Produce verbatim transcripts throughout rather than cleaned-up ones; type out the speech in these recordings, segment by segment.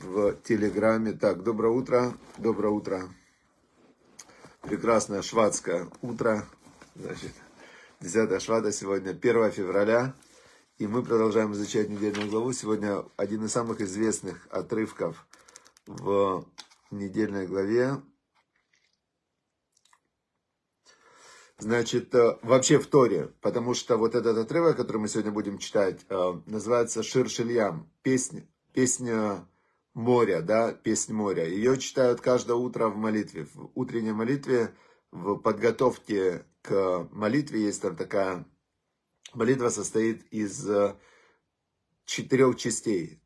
В телеграме. Так, доброе утро, доброе утро. Прекрасное шватское утро. Значит, десятое швата сегодня, первое февраля. И мы продолжаем изучать недельную главу. Сегодня один из самых известных отрывков в недельной главе. Значит, вообще в Торе, потому что вот этот отрывок, который мы сегодня будем читать, называется «Шир-Шильям», песня, песня моря, да, песнь моря. Ее читают каждое утро в молитве, в утренней молитве, в подготовке к молитве. Есть там такая молитва, состоит из четырех частей.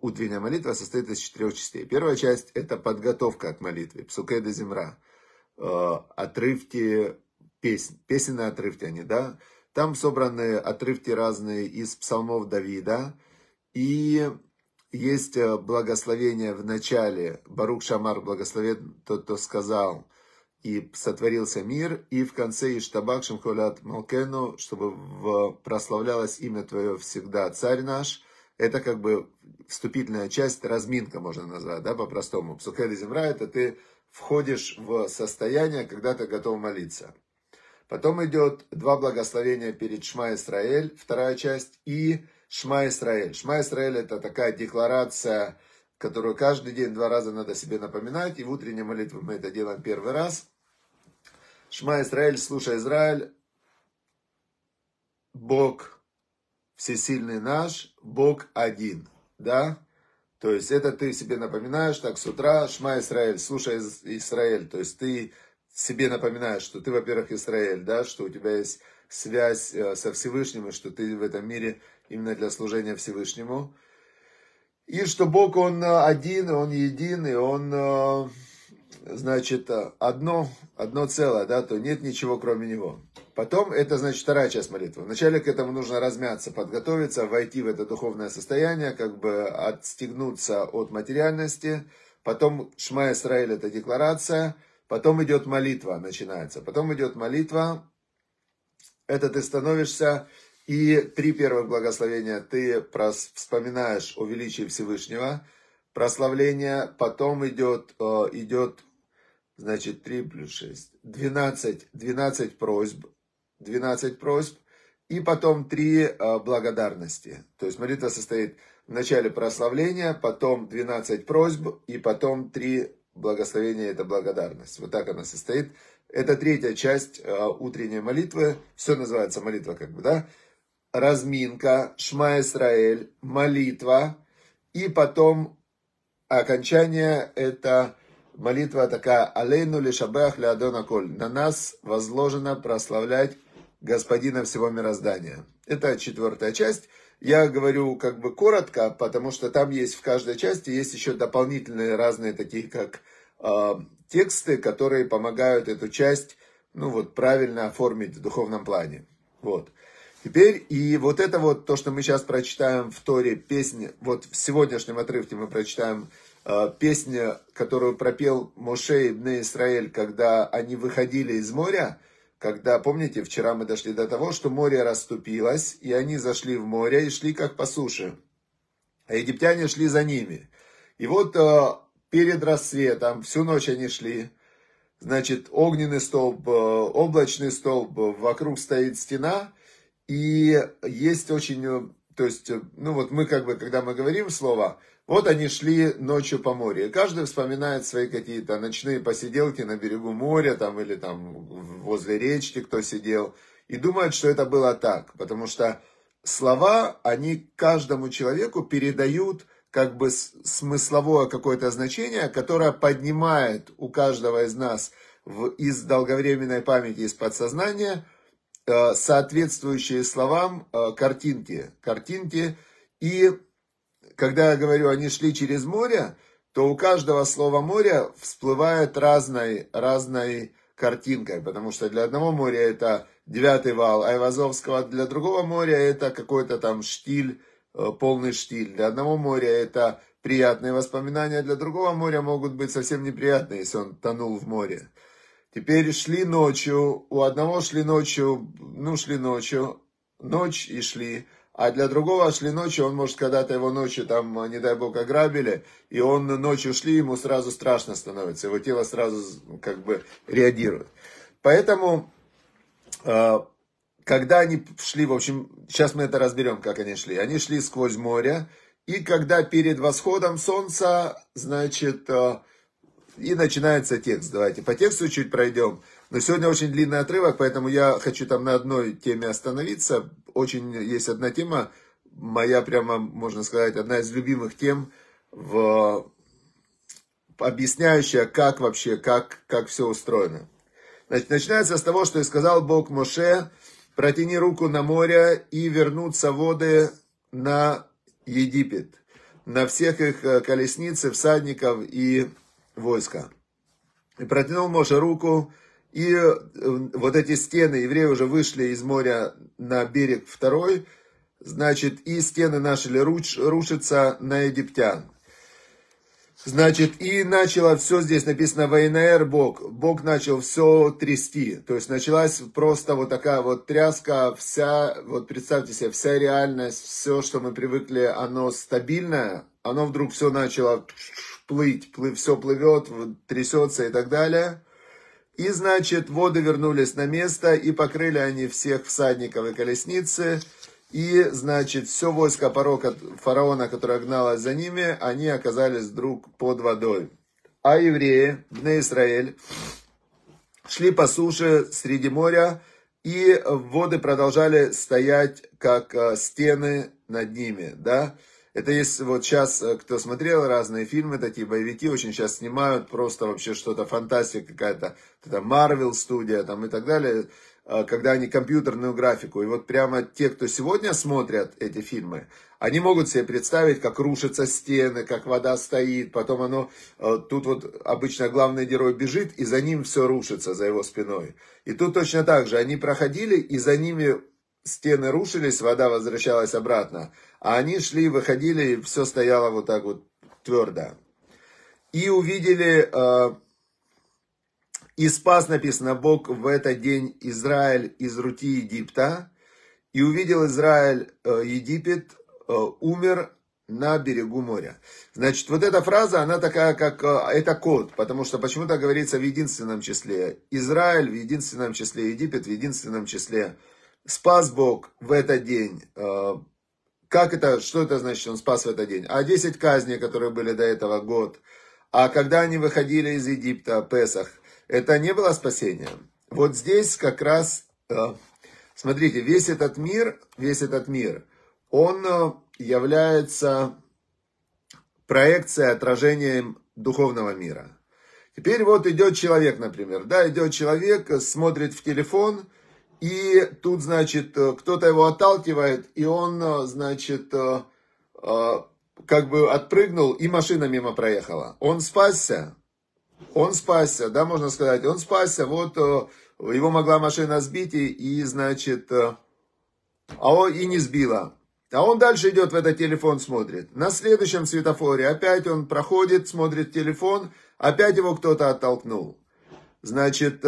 Утренняя молитва состоит из четырех частей. Первая часть – это подготовка к молитве, Псукей деЗимра, отрывки, песни, песенные отрывки они, да. Там собраны отрывки разные из псалмов Давида. И есть благословение в начале. Барук Шамар благословен тот, кто сказал, и сотворился мир. И в конце Иштабах Шахолят Малкену, чтобы прославлялось имя Твое всегда, Царь наш. Это как бы вступительная часть, разминка можно назвать, да, по-простому. Псукей деЗимра — это ты входишь в состояние, когда ты готов молиться. Потом идет два благословения перед Шма Исраэль, вторая часть, и Шма Исраэль. Шма Исраэль — это такая декларация, которую каждый день два раза надо себе напоминать, и в утренней молитве мы это делаем первый раз. Шма Исраэль, слушай, Израиль, Бог всесильный наш, Бог один, да? То есть это ты себе напоминаешь, так с утра, Шма Исраэль, слушай, Израиль, то есть ты себе напоминаешь, что ты, во-первых, Израиль, да, что у тебя есть связь со Всевышним, и что ты в этом мире именно для служения Всевышнему. И что Бог, Он один, Он един, и Он, значит, одно, одно целое, да, то нет ничего, кроме Него. Потом, это, значит, вторая часть молитвы. Вначале к этому нужно размяться, подготовиться, войти в это духовное состояние, как бы отстегнуться от материальности. Потом Шма Исраэль — это декларация. Потом идет молитва, начинается. Потом идет молитва. Это ты становишься. И три первых благословения ты вспоминаешь о величии Всевышнего. Прославление. Потом идет, идет значит, три плюс шесть. двенадцать, двенадцать просьб. двенадцать просьб. И потом три благодарности. То есть молитва состоит в начале прославления, потом двенадцать просьб, и потом три благословение – это благодарность. Вот так она состоит. Это третья часть э, утренней молитвы. Все называется молитва, как бы, да? Разминка, Шма Исраэль, молитва. И потом окончание – это молитва такая. Алейну ли шабех ля адонаколь. На нас возложено прославлять Господина всего мироздания. Это четвертая часть. Я говорю как бы коротко, потому что там есть в каждой части, есть еще дополнительные разные такие как э, тексты, которые помогают эту часть, ну вот, правильно оформить в духовном плане. Вот. Теперь, и вот это вот, то, что мы сейчас прочитаем в Торе, песня, вот в сегодняшнем отрывке мы прочитаем э, песню, которую пропел Моше и Бне Исраэль, когда они выходили из моря. Когда, помните, вчера мы дошли до того, что море расступилось, и они зашли в море и шли как по суше. А египтяне шли за ними. И вот э, перед рассветом, всю ночь они шли, значит, огненный столб, э, облачный столб, вокруг стоит стена, и есть очень, то есть, ну вот мы как бы, когда мы говорим слово, вот они шли ночью по морю. И каждый вспоминает свои какие-то ночные посиделки на берегу моря, там, или там возле речки кто сидел, и думает, что это было так. Потому что слова, они каждому человеку передают как бы смысловое какое-то значение, которое поднимает у каждого из нас в, из долговременной памяти, из подсознания, э, соответствующие словам э, картинки. Картинки и... Когда я говорю, они шли через море, то у каждого слова «море» всплывает разной, разной картинкой. Потому что для одного моря это девятый вал Айвазовского, для другого моря это какой-то там штиль, полный штиль. Для одного моря это приятные воспоминания, для другого моря могут быть совсем неприятные, если он тонул в море. Теперь шли ночью, у одного шли ночью, ну шли ночью, ночь и шли. а для другого шли ночью, он, может, когда-то его ночью, там, не дай бог, ограбили, и он ночью шли, ему сразу страшно становится, его тело сразу, как бы, реагирует. Поэтому, когда они шли, в общем, сейчас мы это разберем, как они шли, они шли сквозь море, и когда перед восходом солнца, значит, и начинается текст, давайте по тексту чуть пройдем, но сегодня очень длинный отрывок, поэтому я хочу там на одной теме остановиться, очень есть одна тема, моя прямо, можно сказать, одна из любимых тем, в... объясняющая, как вообще, как, как все устроено. Значит, начинается с того, что и сказал Бог Моше: протяни руку на море, и вернутся воды на Египет, на всех их колесницы, всадников и войска. И протянул Моше руку, и вот эти стены, евреи уже вышли из моря на берег второй, значит, и стены начали руч, рушиться на египтян. Значит, и начало все, здесь написано «Вайнаэр» Бог, Бог начал все трясти, то есть началась просто вот такая вот тряска, вся, вот представьте себе, вся реальность, все, что мы привыкли, оно стабильное, оно вдруг все начало плыть, плы, все плывет, трясется и так далее. И, значит, воды вернулись на место, и покрыли они всех всадников и колесницы. И, значит, все войско фараона, которое гналось за ними, они оказались вдруг под водой. А евреи, Бне Исраэль, шли по суше среди моря, и воды продолжали стоять, как стены над ними, да. Это есть вот сейчас, кто смотрел разные фильмы, такие боевики, очень сейчас снимают, просто вообще что-то фантастика какая-то, это Marvel студия там и так далее, когда они компьютерную графику. И вот прямо те, кто сегодня смотрят эти фильмы, они могут себе представить, как рушатся стены, как вода стоит, потом оно, тут вот обычно главный герой бежит, и за ним все рушится, за его спиной. И тут точно так же, они проходили, и за ними стены рушились, вода возвращалась обратно, а они шли, выходили, и все стояло вот так вот твердо. И увидели, э, и спас, написано, Бог в этот день Израиль из руки Египта, и увидел Израиль э, Египет, э, умер на берегу моря. Значит, вот эта фраза, она такая, как, э, это код, потому что почему-то говорится в единственном числе. Израиль в единственном числе, Египет в единственном числе. Спас Бог в этот день. Как это, что это значит, он спас в этот день? А десять казней, которые были до этого год, а когда они выходили из Египта, Песах, это не было спасением. Вот здесь как раз, смотрите, весь этот мир, весь этот мир, он является проекцией, отражением духовного мира. Теперь вот идет человек, например, да, идет человек, смотрит в телефон, и тут, значит, кто-то его отталкивает, и он, значит, как бы отпрыгнул, и машина мимо проехала. Он спасся, он спасся, да, можно сказать, он спасся, вот его могла машина сбить, и, и значит, а он и не сбила. А он дальше идет в этот телефон, смотрит. На следующем светофоре опять он проходит, смотрит телефон, опять его кто-то оттолкнул. Значит,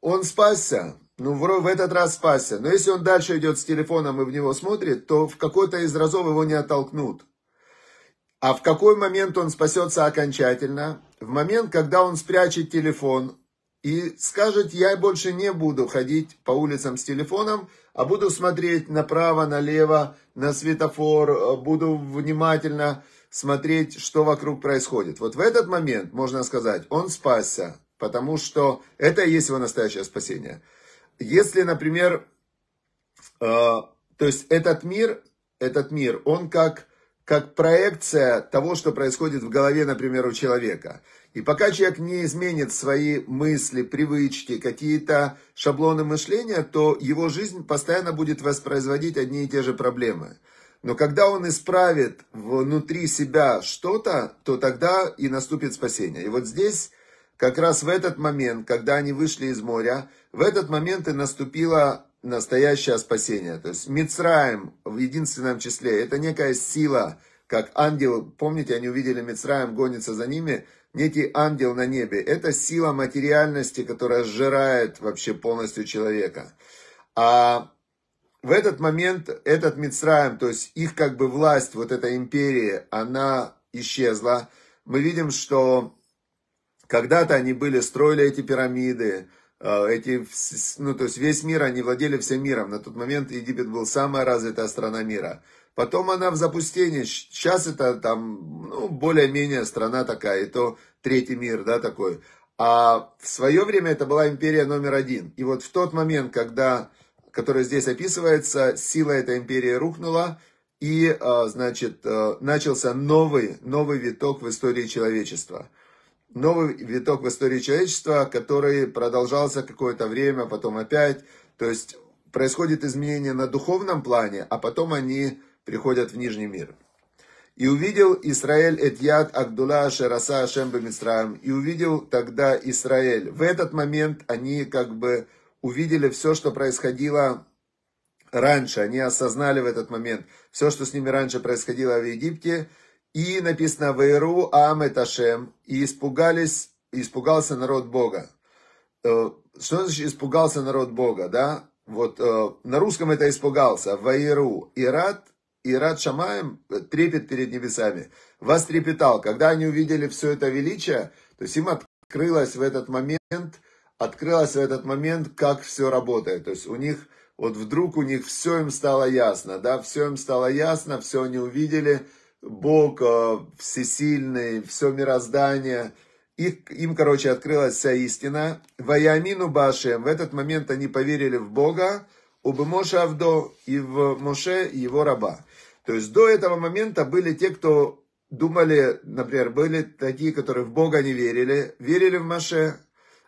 он спасся. Ну, в этот раз спасся. Но если он дальше идет с телефоном и в него смотрит, то в какой-то из разов его не оттолкнут. А в какой момент он спасется окончательно? В момент, когда он спрячет телефон и скажет: я больше не буду ходить по улицам с телефоном, а буду смотреть направо, налево, на светофор, буду внимательно смотреть, что вокруг происходит. Вот в этот момент, можно сказать, он спасся, потому что это и есть его настоящее спасение. Если, например, э, то есть этот мир, этот мир, он как, как проекция того, что происходит в голове, например, у человека. И пока человек не изменит свои мысли, привычки, какие-то шаблоны мышления, то его жизнь постоянно будет воспроизводить одни и те же проблемы. Но когда он исправит внутри себя что-то, то тогда и наступит спасение. И вот здесь... Как раз в этот момент, когда они вышли из моря, в этот момент и наступило настоящее спасение. То есть Мицраим в единственном числе, это некая сила, как ангел, помните, они увидели Мицраим, гонится за ними, некий ангел на небе. Это сила материальности, которая сжирает вообще полностью человека. А в этот момент этот Мицраим, то есть их как бы власть, вот эта империя, она исчезла. Мы видим, что когда-то они были, строили эти пирамиды, эти, ну, то есть весь мир, они владели всем миром. На тот момент Египет был самая развитая страна мира. Потом она в запустении, сейчас это там, ну, более-менее страна такая, и то третий мир, да, такой. А в свое время это была империя номер один. И вот в тот момент, когда, который здесь описывается, сила этой империи рухнула, и, значит, начался новый, новый виток в истории человечества. Новый виток в истории человечества, который продолжался какое-то время, потом опять. То есть происходит изменение на духовном плане, а потом они приходят в нижний мир. И увидел Исраэль Этьяд Агдула Шераса Ашем Бемицраем. И увидел тогда Исраэль. В этот момент они как бы увидели все, что происходило раньше. Они осознали в этот момент все, что с ними раньше происходило в Египте. И написано «Вайру Амэ Ташем». И испугались, испугался народ Бога. Что значит «испугался народ Бога»? Да? Вот на русском это «испугался». «Вайру ират». Ират Шамаем, трепет перед небесами, вас трепетал. Когда они увидели все это величие, то есть им открылось в этот момент, открылось в этот момент, как все работает. То есть у них, вот вдруг у них все им стало ясно, да, все им стало ясно, все они увидели, Бог всесильный, все мироздание. Их, им, короче, открылась вся истина. Ваямину Башем, в этот момент они поверили в Бога, Убы Моше Авдо, и в Моше и его раба. То есть до этого момента были те, кто думали, например, были такие, которые в Бога не верили, верили в Моше.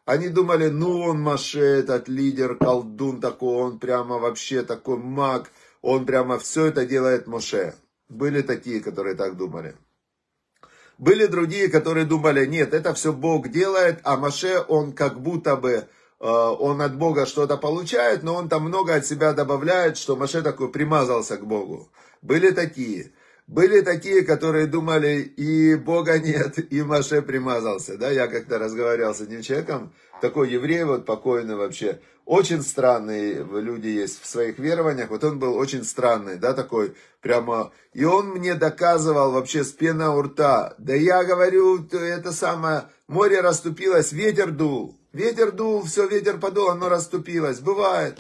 Они думали, ну он Моше, этот лидер, колдун такой, он прямо вообще такой маг, он прямо все это делает Моше. Были такие, которые так думали. Были другие, которые думали, нет, это все Бог делает, а Моше, он как будто бы... Он от Бога что-то получает, но он там много от себя добавляет, что Моше такой примазался к Богу. Были такие. Были такие, которые думали, и Бога нет, и Моше примазался. Да, я как-то разговаривал с одним человеком, такой еврей, вот покойный вообще. Очень странные люди есть в своих верованиях. Вот он был очень странный, да, такой прямо. И он мне доказывал вообще с пены у рта. Да я говорю, это самое, море расступилось, ветер дул. Ветер дул, все, ветер подул, оно расступилось. Бывает.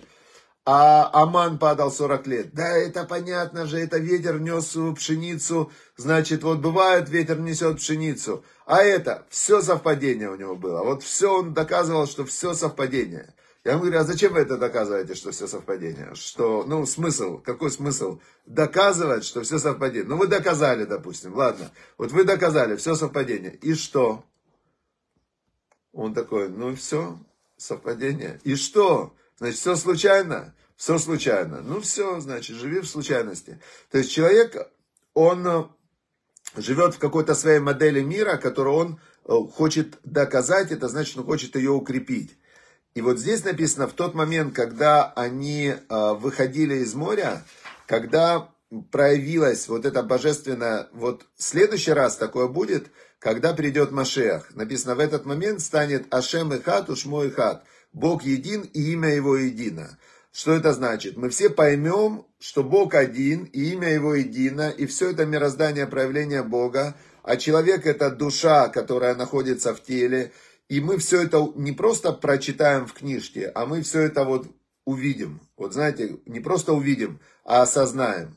А Аман падал сорок лет. Да, это понятно же, это ветер нес пшеницу. Значит, вот бывает, ветер несет пшеницу. А это, все совпадение у него было. Вот все он доказывал, что все совпадение. Я ему говорю, а зачем вы это доказываете, что все совпадение? Что, ну, смысл, какой смысл? Доказывать, что все совпадение. Ну, вы доказали, допустим, ладно. Вот вы доказали, все совпадение. И что? Он такой, ну все, совпадение. И что? Значит, все случайно? Все случайно. Ну все, значит, живи в случайности. То есть человек, он живет в какой-то своей модели мира, которую он хочет доказать, это значит, он хочет ее укрепить. И вот здесь написано, в тот момент, когда они выходили из моря, когда проявилась вот эта божественная... Вот в следующий раз такое будет... Когда придет Машех, написано, в этот момент станет Ашем Эхад, Ушмо Эхад. Бог един и имя его едино. Что это значит? Мы все поймем, что Бог один и имя его едино, и все это мироздание проявления Бога, а человек это душа, которая находится в теле, и мы все это не просто прочитаем в книжке, а мы все это вот увидим. Вот знаете, не просто увидим, а осознаем.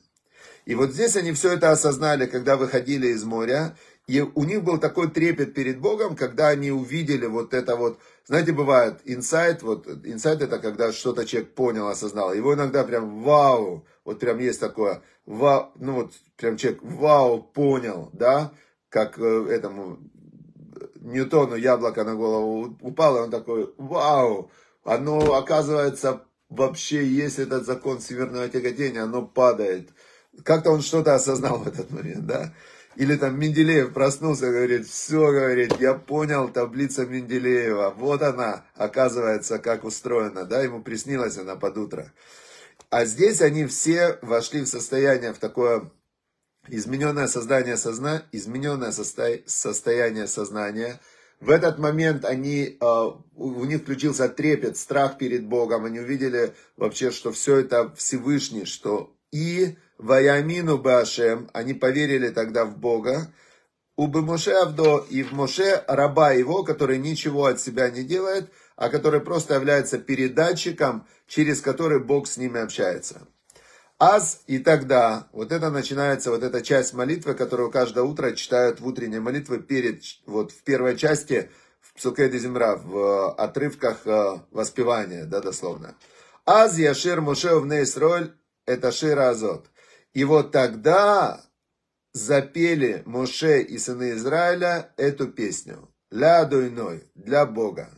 И вот здесь они все это осознали, когда выходили из моря. И у них был такой трепет перед Богом, когда они увидели вот это вот, знаете, бывает инсайт, вот инсайт это когда что-то человек понял, осознал, его иногда прям вау, вот прям есть такое, вау, ну вот прям человек вау, понял, да, как этому Ньютону яблоко на голову упало, он такой вау, оно оказывается вообще есть этот закон всемирного тяготения, оно падает, как-то он что-то осознал в этот момент, да. Или там Менделеев проснулся, говорит, все, говорит, я понял, таблица Менделеева, вот она, оказывается, как устроена, да, ему приснилась она под утро. А здесь они все вошли в состояние, в такое измененное, создание созна... измененное состо... состояние сознания, В этот момент они, у них включился трепет, страх перед Богом. Они увидели вообще, что все это Всевышний, что и Ваямину Башем, они поверили тогда в Бога, Убы Моше Авдо, и в Моше, раба его, который ничего от себя не делает, а который просто является передатчиком, через который Бог с ними общается. Аз, и тогда, вот это начинается, вот эта часть молитвы, которую каждое утро читают в утренней молитве, перед, вот в первой части, в Псукей деЗимра, в отрывках воспевания, да, дословно. Аз яшир Моше вне Исраэль, это шир азот. И вот тогда запели Моше и сыны Израиля эту песню. Ля адойной, для Бога.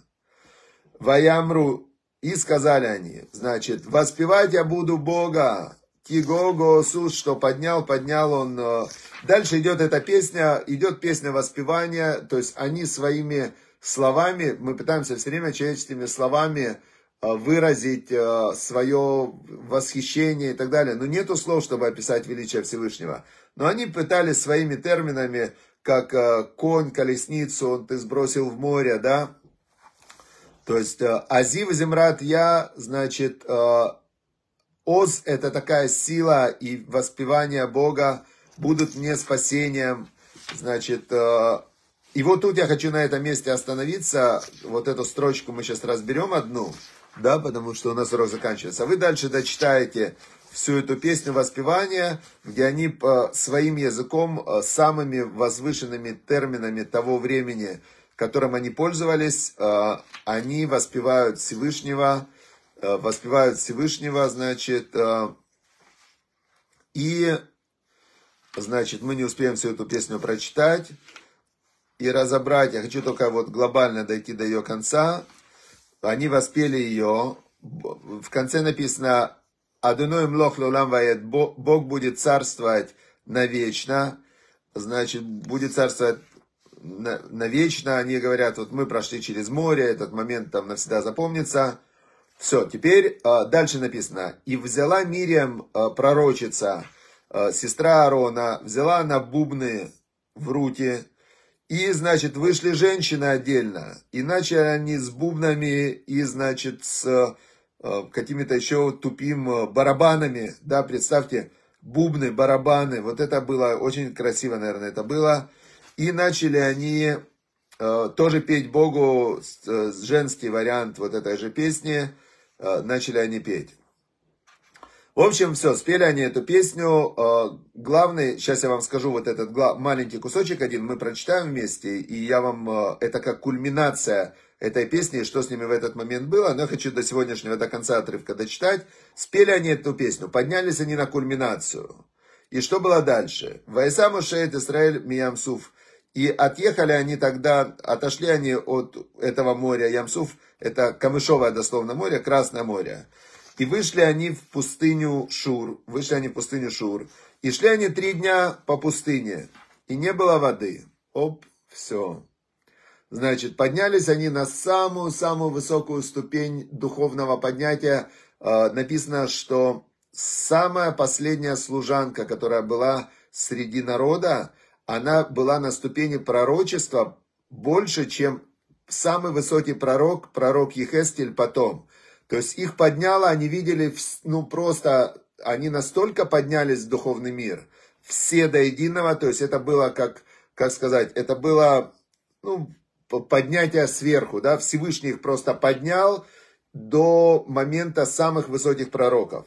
Ваямру, и сказали они, значит, воспевать я буду Бога. Кигого Сус, что поднял, поднял он. Дальше идет эта песня, идет песня воспевания. То есть они своими словами, мы пытаемся все время человеческими словами выразить свое восхищение и так далее. Но нету слов, чтобы описать величие Всевышнего. Но они пытались своими терминами, как конь, колесницу, он ты сбросил в море, да. То есть азив земрат я, значит, оз это такая сила и воспевание Бога будут мне спасением, значит. И вот тут я хочу на этом месте остановиться, вот эту строчку мы сейчас разберем одну, да, потому что у нас урок заканчивается. Вы дальше дочитаете всю эту песню воспевания, где они своим языком, самыми возвышенными терминами того времени, которым они пользовались, они воспевают Всевышнего, воспевают Всевышнего, значит, и, значит, мы не успеем всю эту песню прочитать и разобрать. Я хочу только вот глобально дойти до ее конца. Они воспели ее. В конце написано «Адойной ймлойх леолам ваэд», Бог будет царствовать навечно. Значит, будет царствовать навечно. Они говорят, вот мы прошли через море, этот момент там навсегда запомнится. Все, теперь дальше написано. «И взяла Мирьям, пророчица, сестра Аарона, взяла она бубны в руки». И, значит, вышли женщины отдельно, и начали они с бубнами, и, значит, с э, какими-то еще тупим барабанами, да, представьте, бубны, барабаны, вот это было очень красиво, наверное, это было, и начали они э, тоже петь Богу, э, женский вариант вот этой же песни, э, начали они петь. В общем, все, спели они эту песню. Главный, сейчас я вам скажу вот этот маленький кусочек один, мы прочитаем вместе, и я вам, это как кульминация этой песни, что с ними в этот момент было, но я хочу до сегодняшнего, до конца отрывка дочитать. Спели они эту песню, поднялись они на кульминацию. И что было дальше? Вайсаму шейт Исраэль миямсуф. И отъехали они тогда, отошли они от этого моря, Ямсуф, это камышовое дословно море, Красное море. И вышли они в пустыню Шур, вышли они в пустыню Шур, и шли они три дня по пустыне, и не было воды. Оп, все. Значит, поднялись они на самую-самую высокую ступень духовного поднятия. Написано, что самая последняя служанка, которая была среди народа, она была на ступени пророчества больше, чем самый высокий пророк, пророк Йехезкель потом. То есть их подняло, они видели, ну просто, они настолько поднялись в духовный мир, все до единого, то есть это было, как, как сказать, это было, ну, поднятие сверху, да, Всевышний их просто поднял до момента самых высоких пророков.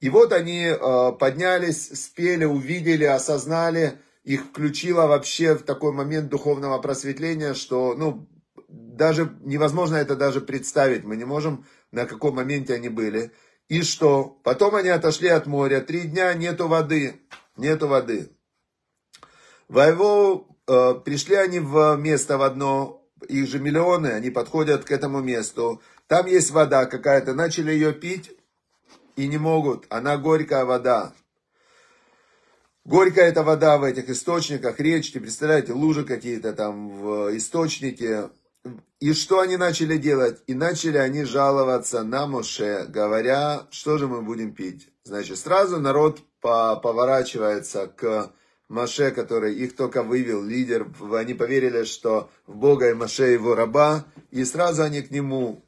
И вот они э, поднялись, спели, увидели, осознали, их включило вообще в такой момент духовного просветления, что, ну, даже невозможно это даже представить, мы не можем, на каком моменте они были. И что? Потом они отошли от моря, три дня нету воды, нету воды. Ваево, э, пришли они в место в одно, их же миллионы, они подходят к этому месту, там есть вода какая-то, начали ее пить и не могут, она горькая вода. Горькая эта вода в этих источниках, речки, представляете, лужи какие-то там в источнике. И что они начали делать? И начали они жаловаться на Моше, говоря, что же мы будем пить. Значит, сразу народ поворачивается к Маше, который их только вывел, лидер, они поверили, что в Бога и Маше его раба, и сразу они к нему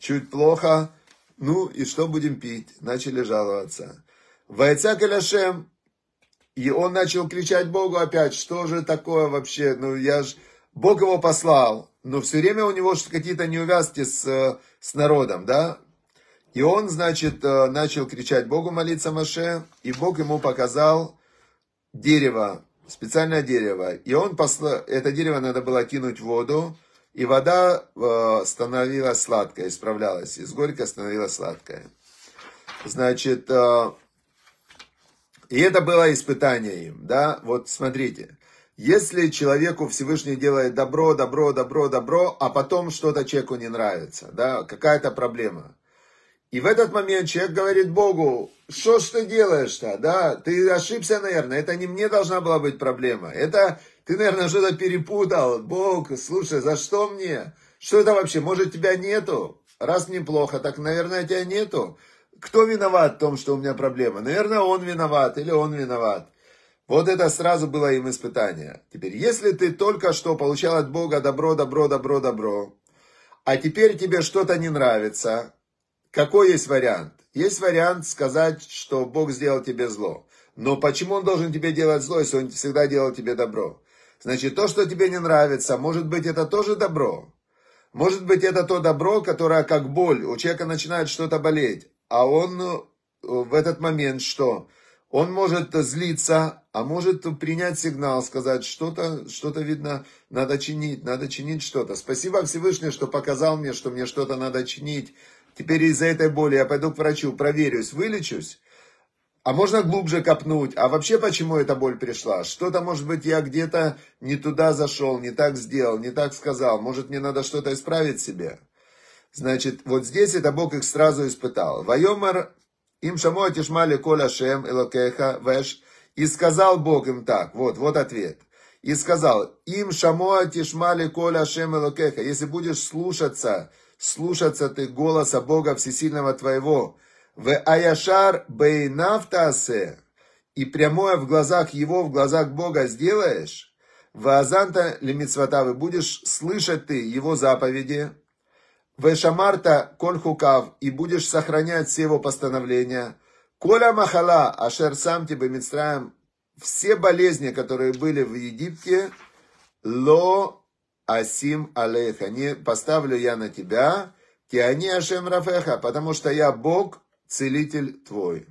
чуть плохо, ну и что будем пить, начали жаловаться. Войца Каляшем, и он начал кричать Богу опять, что же такое вообще, ну я ж, Бог его послал, но все время у него какие-то неувязки с, с народом, да. И он, значит, начал кричать Богу, молиться Маше, и Бог ему показал дерево, специальное дерево. И он послал, это дерево надо было кинуть в воду, и вода становилась сладкой, исправлялась, из горькой становилась сладкой. Значит, и это было испытание им, да, вот смотрите. Если человеку Всевышний делает добро, добро, добро, добро, а потом что-то человеку не нравится, да, какая-то проблема. И в этот момент человек говорит Богу, что ж ты делаешь-то, да, ты ошибся, наверное, это не мне должна была быть проблема, это ты, наверное, что-то перепутал, Бог, слушай, за что мне, что это вообще, может тебя нету, раз мне плохо, так, наверное, тебя нету, кто виноват в том, что у меня проблема, наверное, он виноват или он виноват. Вот это сразу было им испытание. Теперь, если ты только что получал от Бога добро, добро, добро, добро, а теперь тебе что-то не нравится, какой есть вариант? Есть вариант сказать, что Бог сделал тебе зло. Но почему Он должен тебе делать зло, если Он всегда делал тебе добро? Значит, то, что тебе не нравится, может быть, это тоже добро. Может быть, это то добро, которое как боль. У человека начинает что-то болеть. А он в этот момент что? Он может злиться, а может принять сигнал, сказать, что-то, что-то видно, надо чинить, надо чинить что-то. Спасибо Всевышний, что показал мне, что мне что-то надо чинить. Теперь из-за этой боли я пойду к врачу, проверюсь, вылечусь. А можно глубже копнуть. А вообще, почему эта боль пришла? Что-то, может быть, я где-то не туда зашел, не так сделал, не так сказал. Может, мне надо что-то исправить себе. Значит, вот здесь это Бог их сразу испытал. Вайомар им шамоатишмали коль Ашем элокеха вэш. И сказал Бог им так, вот, вот ответ. И сказал, им шамоатишмали коль Ашем элокеха. Если будешь слушаться, слушаться ты голоса Бога Всесильного твоего. Вэ аяшар бейнав таасе. И прямое в глазах Его, в глазах Бога сделаешь. Вэ азанта лимитсватавы. Будешь слышать ты Его заповеди. Вешамарта коль хукав, и будешь сохранять все его постановления. Коля махала, ашер сам тебе Мицраим, все болезни, которые были в Египте, ло асим алейха, не поставлю я на тебя, тиани ашем рафеха, потому что я Бог, целитель твой.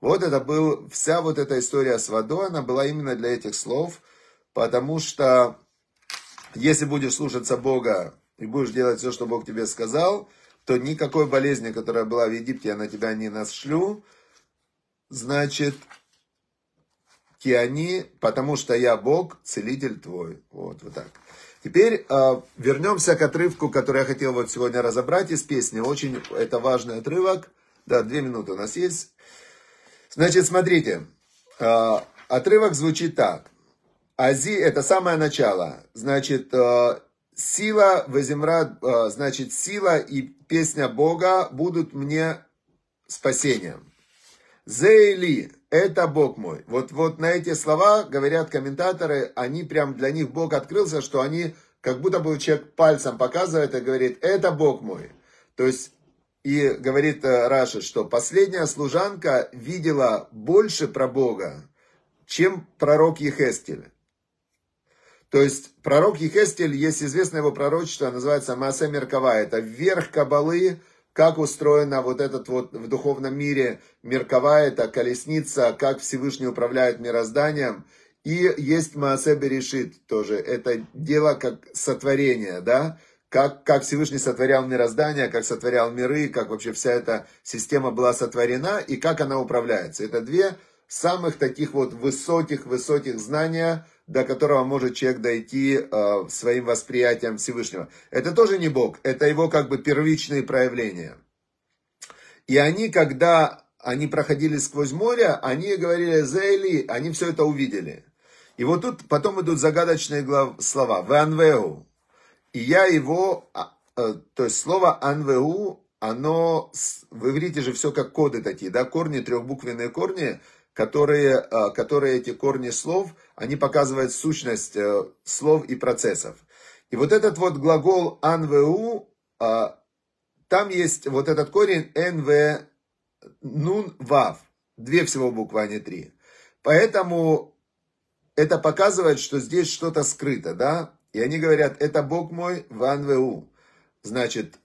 Вот это был, вся вот эта история с водой, она была именно для этих слов, потому что если будешь слушаться Бога, и будешь делать все, что Бог тебе сказал, то никакой болезни, которая была в Египте, я на тебя не нашлю. Значит, киани, потому что я Бог, целитель твой. Вот, вот так. Теперь э, вернемся к отрывку, который я хотел вот сегодня разобрать из песни. Очень это важный отрывок. Да, две минуты у нас есть. Значит, смотрите. Э, отрывок звучит так. Ази, это самое начало. Значит, э, сила, везимра, значит, сила и песня Бога будут мне спасением. Зэ кели, это Бог мой. Вот, вот на эти слова, говорят комментаторы, они прям для них Бог открылся, что они, как будто бы человек пальцем показывает и говорит, это Бог мой. То есть, и говорит Раши, что последняя служанка видела больше про Бога, чем пророк Йехезкель. То есть, пророк Йехезкель, есть известное его пророчество, называется Маса Меркова. Это верх Кабалы, как устроена вот этот вот в духовном мире Меркова, это колесница, как Всевышний управляет мирозданием. И есть Маасе Берешит тоже, это дело как сотворение, да, как, как Всевышний сотворял мироздание, как сотворял миры, как вообще вся эта система была сотворена и как она управляется. Это две самых таких вот высоких-высоких знания, до которого может человек дойти э, своим восприятием Всевышнего. Это тоже не Бог, это его как бы первичные проявления. И они, когда они проходили сквозь море, они говорили «Зэ кели», они все это увидели. И вот тут потом идут загадочные глав... слова «Вэ анвэу». И я его, э, то есть слово «анвэу», оно, в иврите же все как коды такие, да, корни, трехбуквенные корни, которые, которые эти корни слов, они показывают сущность слов и процессов. И вот этот вот глагол «анвэу», там есть вот этот корень «нв», «нун», «вав». Две всего буквы, а не три. Поэтому это показывает, что здесь что-то скрыто, да? И они говорят, это Бог мой, «ванвэу». Значит,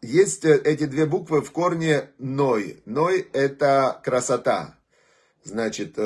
есть эти две буквы в корне «ной». «Ной» – это красота. Значит,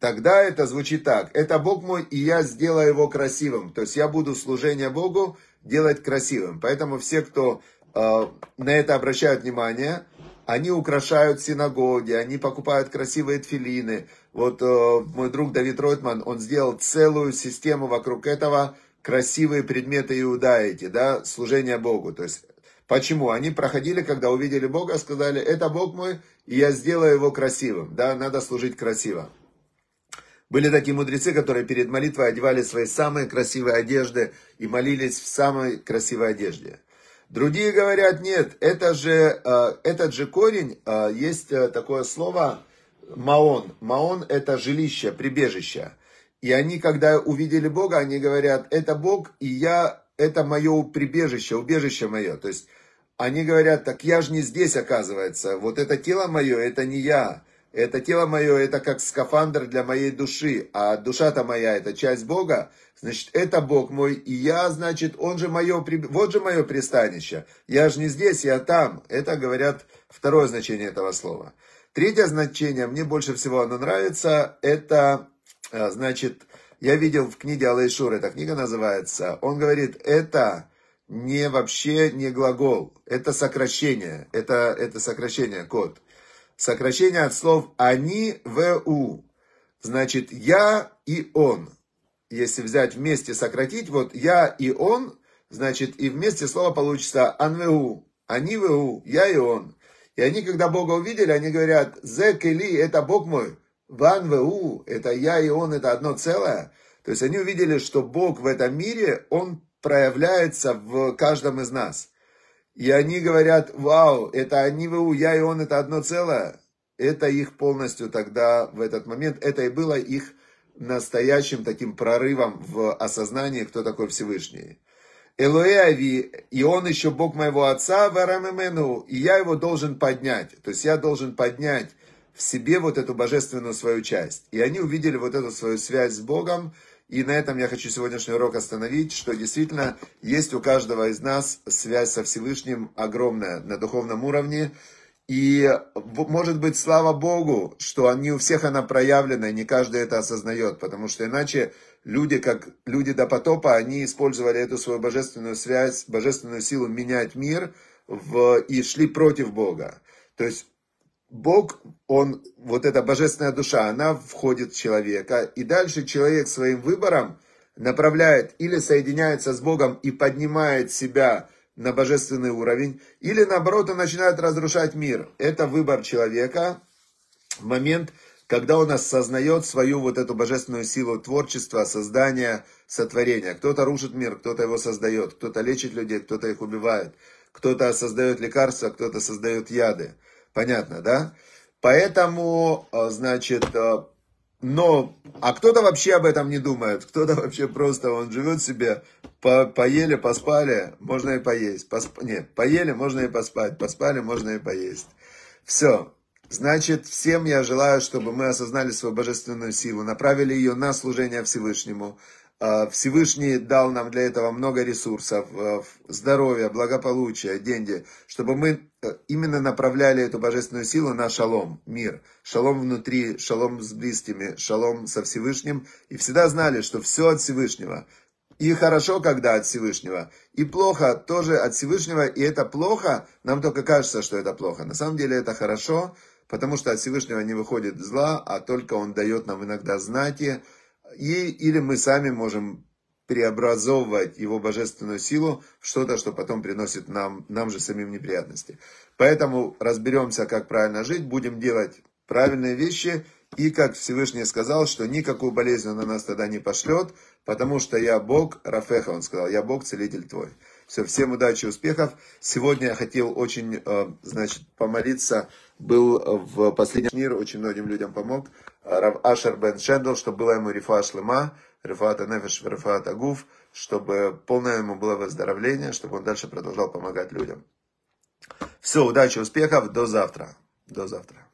тогда это звучит так. Это Бог мой, и я сделаю его красивым. То есть я буду служение Богу делать красивым. Поэтому все, кто э, на это обращают внимание, они украшают синагоги, они покупают красивые тфилины. Вот э, мой друг Давид Ройтман, он сделал целую систему вокруг этого, красивые предметы Иуда эти, да, служение Богу. То есть почему? Они проходили, когда увидели Бога, сказали, это Бог мой, и я сделаю его красивым. Да, надо служить красиво. Были такие мудрецы, которые перед молитвой одевали свои самые красивые одежды и молились в самой красивой одежде. Другие говорят, нет, это же, этот же корень, есть такое слово «маон». «Маон» — это жилище, прибежище. И они, когда увидели Бога, они говорят, это Бог, и я, это мое прибежище, убежище мое. То есть они говорят, так я же не здесь, оказывается. Вот это тело мое, это не я. Это тело мое, это как скафандр для моей души. А душа-то моя, это часть Бога. Значит, это Бог мой, и я, значит, он же мое, вот же мое пристанище. Я же не здесь, я там. Это, говорят, второе значение этого слова. Третье значение, мне больше всего оно нравится, это, значит, я видел в книге Алэй Шур, эта книга называется, он говорит, это... не вообще не глагол, это сокращение, это, это сокращение, код. Сокращение от слов «они ву», значит «я» и «он». Если взять вместе, сократить, вот «я» и «он», значит и вместе слово получится «анвэу», «они ву», «я» и «он». И они, когда Бога увидели, они говорят «зэ кели», это Бог мой, «ванвэу», это «я» и «он», это одно целое. То есть они увидели, что Бог в этом мире, Он проявляется в каждом из нас. И они говорят, вау, это они, вы, я и он, это одно целое. Это их полностью тогда, в этот момент, это и было их настоящим таким прорывом в осознании, кто такой Всевышний. Элоэви, и он еще Бог моего отца, Варамемену, и я его должен поднять. То есть я должен поднять в себе вот эту божественную свою часть. И они увидели вот эту свою связь с Богом. И на этом я хочу сегодняшний урок остановить, что действительно есть у каждого из нас связь со Всевышним огромная на духовном уровне. И может быть, слава Богу, что не у всех она проявлена, и не каждый это осознает. Потому что иначе люди, как люди до потопа, они использовали эту свою божественную связь, божественную силу менять мир в, и шли против Бога. То есть Бог, он, вот эта божественная душа, она входит в человека, и дальше человек своим выбором направляет или соединяется с Богом и поднимает себя на божественный уровень, или наоборот он начинает разрушать мир. Это выбор человека в момент, когда он осознает свою вот эту божественную силу творчества, создания, сотворения. Кто-то рушит мир, кто-то его создает, кто-то лечит людей, кто-то их убивает, кто-то создает лекарства, кто-то создает яды. Понятно, да? Поэтому, значит, но... А кто-то вообще об этом не думает. Кто-то вообще просто, он живет себе, по, поели, поспали, можно и поесть. Посп... Нет, поели, можно и поспать, поспали, можно и поесть. Все. Значит, всем я желаю, чтобы мы осознали свою божественную силу, направили ее на служение Всевышнему. Всевышний дал нам для этого много ресурсов, здоровья, благополучия, деньги, чтобы мы именно направляли эту божественную силу на шалом, мир. Шалом внутри, шалом с близкими, шалом со Всевышним. И всегда знали, что все от Всевышнего. И хорошо, когда от Всевышнего, и плохо тоже от Всевышнего. И это плохо, нам только кажется, что это плохо. На самом деле это хорошо, потому что от Всевышнего не выходит зла, а только он дает нам иногда знати, И, или мы сами можем преобразовывать его божественную силу в что-то, что потом приносит нам, нам же самим неприятности. Поэтому разберемся, как правильно жить, будем делать правильные вещи. И как Всевышний сказал, что никакую болезнь он на нас тогда не пошлет, потому что я Бог Рафеха, он сказал, я Бог, целитель твой. Все, всем удачи и успехов. Сегодня я хотел очень, значит, помолиться. Был в последний мир, очень многим людям помог. Ашер Бен Шендл, чтобы была ему рифа шлема, рифа танефеш, рифа тагуф, чтобы полное ему было выздоровление, чтобы он дальше продолжал помогать людям. Все, удачи, успехов, до завтра. До завтра.